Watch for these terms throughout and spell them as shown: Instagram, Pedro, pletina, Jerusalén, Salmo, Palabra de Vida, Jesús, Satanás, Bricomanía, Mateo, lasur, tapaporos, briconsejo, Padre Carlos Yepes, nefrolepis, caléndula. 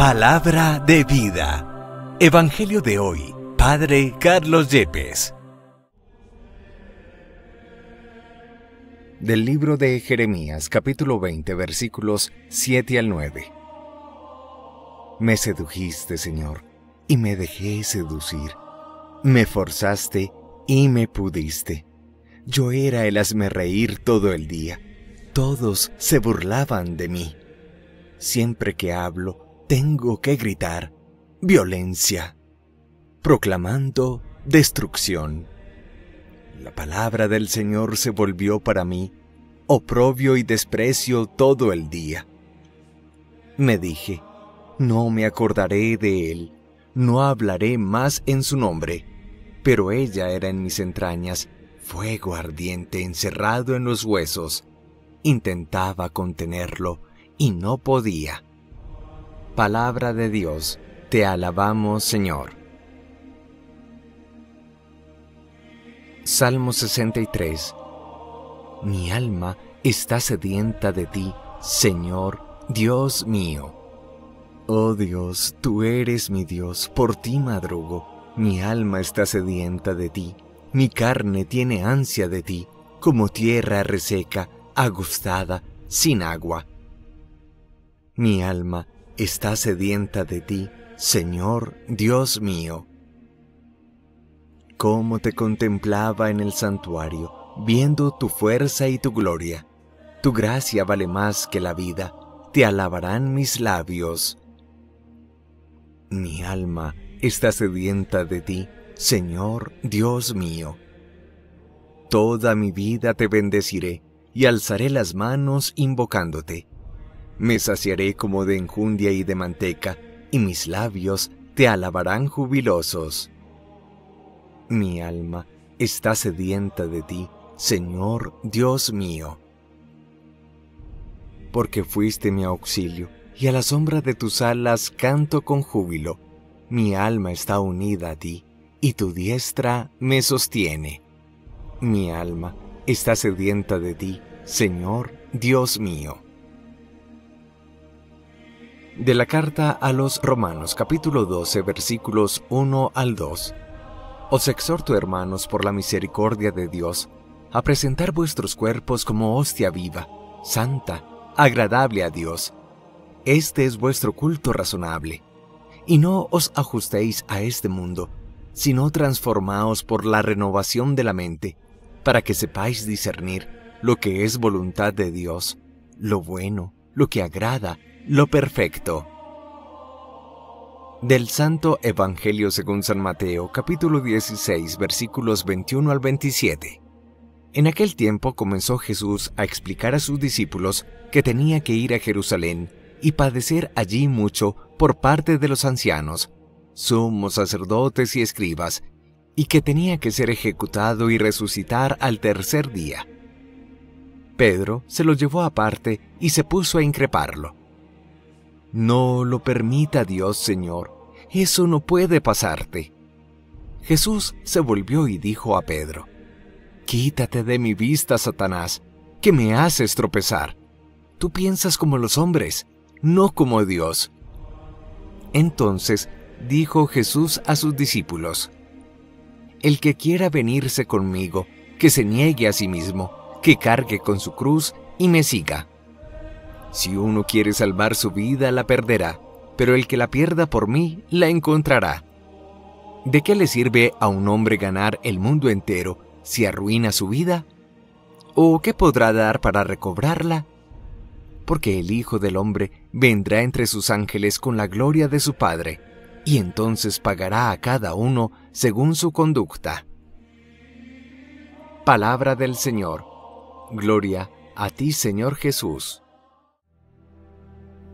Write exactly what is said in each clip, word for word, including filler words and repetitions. Palabra de Vida. Evangelio de hoy, Padre Carlos Yepes. Del libro de Jeremías, capítulo veinte, versículos siete al nueve. Me sedujiste, Señor, y me dejé seducir. Me forzaste y me pudiste. Yo era el hazmerreír todo el día. Todos se burlaban de mí. Siempre que hablo, tengo que gritar violencia, proclamando destrucción. La palabra del Señor se volvió para mí oprobio y desprecio todo el día. Me dije, no me acordaré de él, no hablaré más en su nombre. Pero ella era en mis entrañas, fuego ardiente encerrado en los huesos. Intentaba contenerlo y no podía. Palabra de Dios, te alabamos, Señor. Salmo sesenta y tres. Mi alma está sedienta de ti, Señor, Dios mío. Oh Dios, tú eres mi Dios, por ti madrugo. Mi alma está sedienta de ti, mi carne tiene ansia de ti, como tierra reseca, agostada, sin agua. Mi alma está sedienta de ti, Señor, Dios mío. Cómo te contemplaba en el santuario, viendo tu fuerza y tu gloria. Tu gracia vale más que la vida, te alabarán mis labios. Mi alma está sedienta de ti, Señor, Dios mío. Toda mi vida te bendeciré, y alzaré las manos invocándote. Me saciaré como de enjundia y de manteca, y mis labios te alabarán jubilosos. Mi alma está sedienta de ti, Señor Dios mío. Porque fuiste mi auxilio, y a la sombra de tus alas canto con júbilo. Mi alma está unida a ti, y tu diestra me sostiene. Mi alma está sedienta de ti, Señor Dios mío. De la carta a los Romanos, capítulo doce, versículos uno al dos. Os exhorto, hermanos, por la misericordia de Dios, a presentar vuestros cuerpos como hostia viva, santa, agradable a Dios. Este es vuestro culto razonable. Y no os ajustéis a este mundo, sino transformaos por la renovación de la mente, para que sepáis discernir lo que es voluntad de Dios, lo bueno, lo que agrada, lo perfecto. Del Santo Evangelio según San Mateo, capítulo dieciséis, versículos veintiuno al veintisiete. En aquel tiempo comenzó Jesús a explicar a sus discípulos que tenía que ir a Jerusalén y padecer allí mucho por parte de los ancianos, sumos sacerdotes y escribas, y que tenía que ser ejecutado y resucitar al tercer día. Pedro se lo llevó aparte y se puso a increparlo. No lo permita Dios, Señor, eso no puede pasarte. Jesús se volvió y dijo a Pedro, quítate de mi vista, Satanás, que me haces tropezar. Tú piensas como los hombres, no como Dios. Entonces dijo Jesús a sus discípulos, el que quiera venirse conmigo, que se niegue a sí mismo, que cargue con su cruz y me siga. Si uno quiere salvar su vida, la perderá, pero el que la pierda por mí, la encontrará. ¿De qué le sirve a un hombre ganar el mundo entero si arruina su vida? ¿O qué podrá dar para recobrarla? Porque el Hijo del Hombre vendrá entre sus ángeles con la gloria de su Padre, y entonces pagará a cada uno según su conducta. Palabra del Señor. Gloria a ti, Señor Jesús.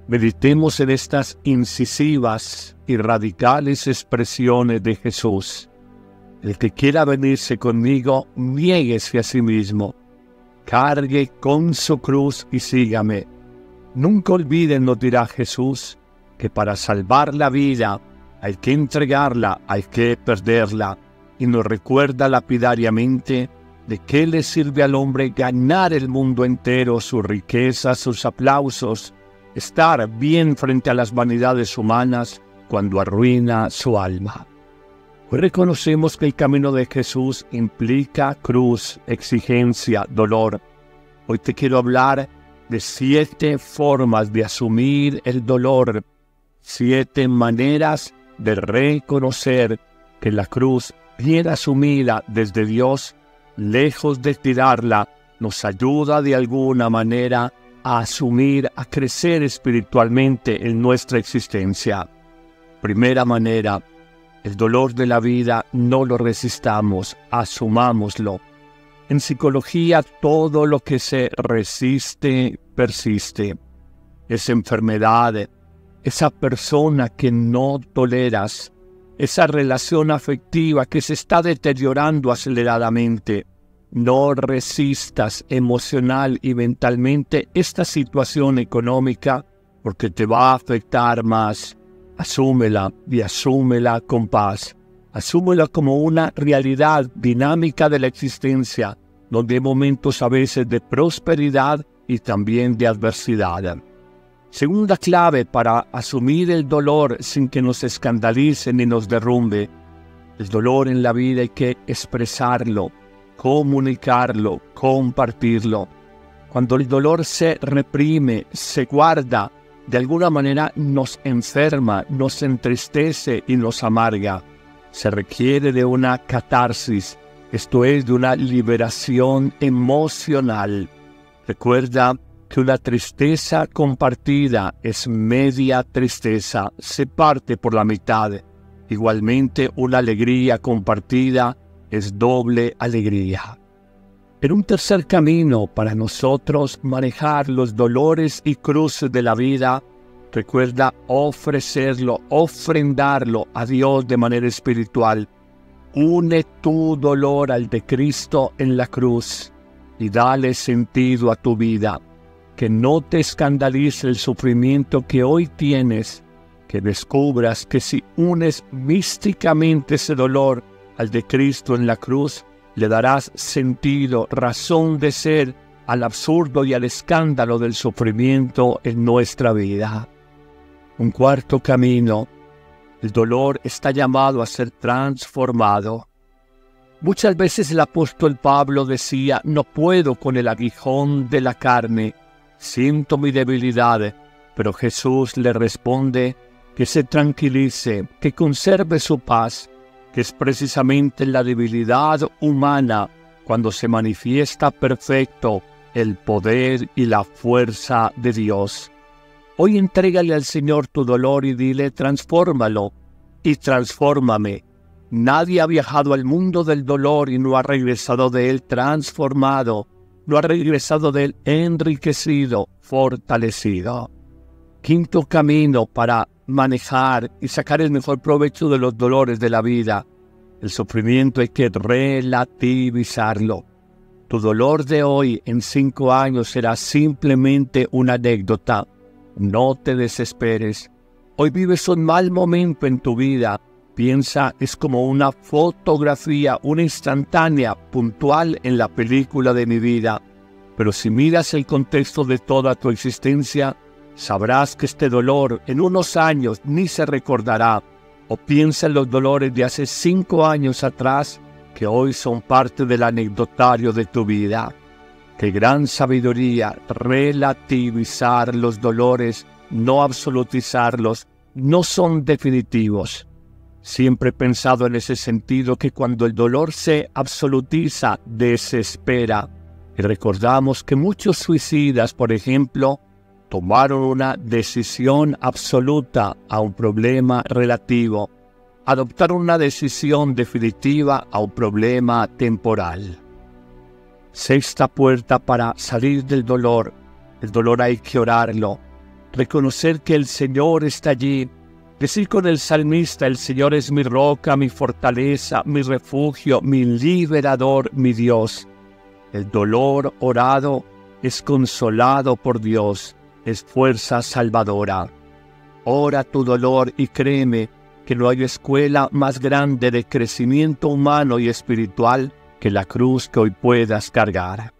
Meditemos en estas incisivas y radicales expresiones de Jesús. El que quiera venirse conmigo, niéguese a sí mismo. Cargue con su cruz y sígame. Nunca olviden, nos dirá Jesús, que para salvar la vida hay que entregarla, hay que perderla. Y nos recuerda lapidariamente de qué le sirve al hombre ganar el mundo entero, sus riquezas, sus aplausos, estar bien frente a las vanidades humanas cuando arruina su alma. Hoy reconocemos que el camino de Jesús implica cruz, exigencia, dolor. Hoy te quiero hablar de siete formas de asumir el dolor, siete maneras de reconocer que la cruz, bien asumida desde Dios, lejos de tirarla, nos ayuda de alguna manera a asumir, a crecer espiritualmente en nuestra existencia. Primera manera, el dolor de la vida no lo resistamos, asumámoslo. En psicología, todo lo que se resiste, persiste. Esa enfermedad, esa persona que no toleras, esa relación afectiva que se está deteriorando aceleradamente. No resistas emocional y mentalmente esta situación económica porque te va a afectar más. Asúmela y asúmela con paz. Asúmela como una realidad dinámica de la existencia, donde hay momentos a veces de prosperidad y también de adversidad. Segunda clave para asumir el dolor sin que nos escandalice ni nos derrumbe. El dolor en la vida hay que expresarlo, comunicarlo, compartirlo. Cuando el dolor se reprime, se guarda, de alguna manera nos enferma, nos entristece y nos amarga. Se requiere de una catarsis, esto es, de una liberación emocional. Recuerda que una tristeza compartida es media tristeza, se parte por la mitad. Igualmente, una alegría compartida es doble alegría. En un tercer camino para nosotros manejar los dolores y cruces de la vida, recuerda ofrecerlo, ofrendarlo a Dios de manera espiritual. Une tu dolor al de Cristo en la cruz y dale sentido a tu vida. Que no te escandalice el sufrimiento que hoy tienes, que descubras que si unes místicamente ese dolor al de Cristo en la cruz, le darás sentido, razón de ser al absurdo y al escándalo del sufrimiento en nuestra vida. Un cuarto camino, el dolor está llamado a ser transformado. Muchas veces el apóstol Pablo decía, no puedo con el aguijón de la carne, siento mi debilidad, pero Jesús le responde que se tranquilice, que conserve su paz, que es precisamente la debilidad humana cuando se manifiesta perfecto el poder y la fuerza de Dios. Hoy entrégale al Señor tu dolor y dile, transfórmalo y transfórmame. Nadie ha viajado al mundo del dolor y no ha regresado de él transformado, no ha regresado de él enriquecido, fortalecido. Quinto camino para manejar y sacar el mejor provecho de los dolores de la vida. El sufrimiento hay que relativizarlo. Tu dolor de hoy en cinco años será simplemente una anécdota. No te desesperes. Hoy vives un mal momento en tu vida. Piensa, es como una fotografía, una instantánea, puntual en la película de mi vida. Pero si miras el contexto de toda tu existencia, sabrás que este dolor en unos años ni se recordará. O piensa en los dolores de hace cinco años atrás que hoy son parte del anecdotario de tu vida. Qué gran sabiduría, relativizar los dolores, no absolutizarlos, no son definitivos. Siempre he pensado en ese sentido que cuando el dolor se absolutiza, desespera. Y recordamos que muchos suicidas, por ejemplo, tomaron una decisión absoluta a un problema relativo. Adoptaron una decisión definitiva a un problema temporal. Sexta puerta para salir del dolor. El dolor hay que orarlo. Reconocer que el Señor está allí. Decir con el salmista, el Señor es mi roca, mi fortaleza, mi refugio, mi liberador, mi Dios. El dolor orado es consolado por Dios. Es fuerza salvadora. Ora tu dolor y créeme que no hay escuela más grande de crecimiento humano y espiritual que la cruz que hoy puedas cargar.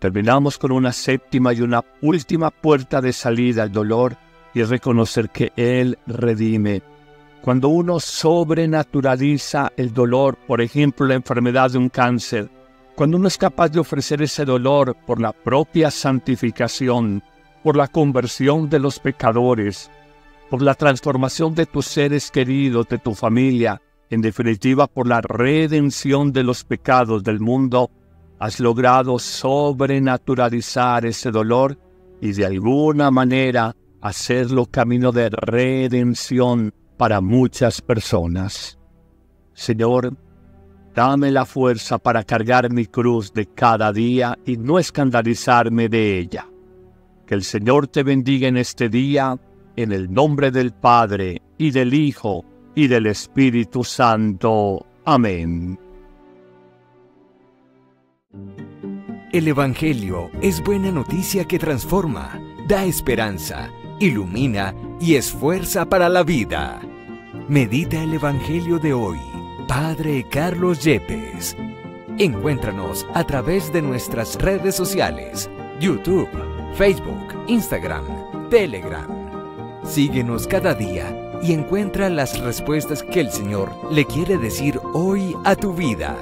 Terminamos con una séptima y una última puerta de salida al dolor y reconocer que Él redime. Cuando uno sobrenaturaliza el dolor, por ejemplo, la enfermedad de un cáncer, cuando uno es capaz de ofrecer ese dolor por la propia santificación, por la conversión de los pecadores, por la transformación de tus seres queridos, de tu familia, en definitiva por la redención de los pecados del mundo, has logrado sobrenaturalizar ese dolor y de alguna manera hacerlo camino de redención para muchas personas. Señor, dame la fuerza para cargar mi cruz de cada día y no escandalizarme de ella. Que el Señor te bendiga en este día, en el nombre del Padre, y del Hijo, y del Espíritu Santo. Amén. El Evangelio es buena noticia que transforma, da esperanza, ilumina y es fuerza para la vida. Medita el Evangelio de hoy. Padre Carlos Yepes. Encuéntranos a través de nuestras redes sociales, YouTube, Facebook, Instagram, Telegram. Síguenos cada día y encuentra las respuestas que el Señor le quiere decir hoy a tu vida.